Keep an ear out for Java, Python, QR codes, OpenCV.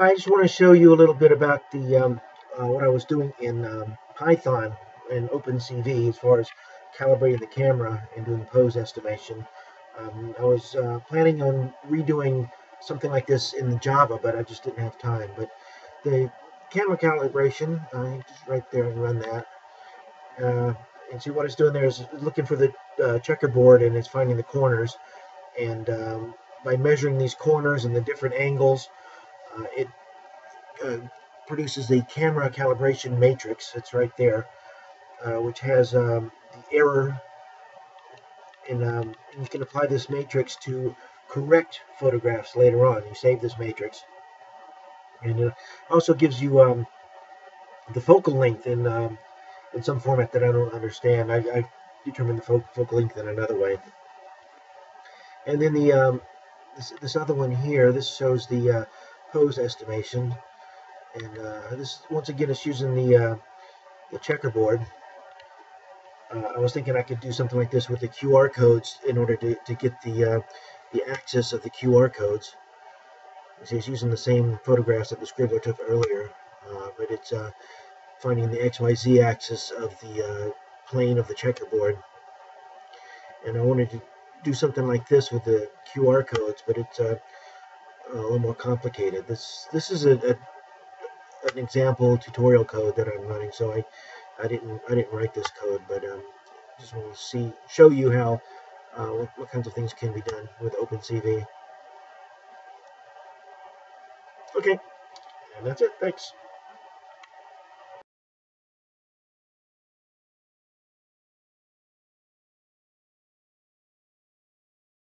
I just want to show you a little bit about the what I was doing in Python and OpenCV as far as calibrating the camera and doing pose estimation. I was planning on redoing something like this in Java, but I just didn't have time. But the camera calibration, just right there and run that. And see what it's doing there is looking for the checkerboard, and it's finding the corners. And by measuring these corners and the different angles, it produces the camera calibration matrix. It's right there, which has the error. And you can apply this matrix to correct photographs later on. You save this matrix. And it also gives you the focal length in some format that I don't understand. I determined the focal length in another way. And then the this other one here, this shows the pose estimation. And this, once again, is using the checkerboard. I was thinking I could do something like this with the QR codes in order to get the axis of the QR codes. You see, it's using the same photographs that the scribbler took earlier, but it's finding the XYZ axis of the plane of the checkerboard. And I wanted to do something like this with the QR codes, but it's a little more complicated. This is an example tutorial code that I'm running, so I didn't write this code, but just want to show you how what kinds of things can be done with OpenCV. Okay, and that's it. Thanks.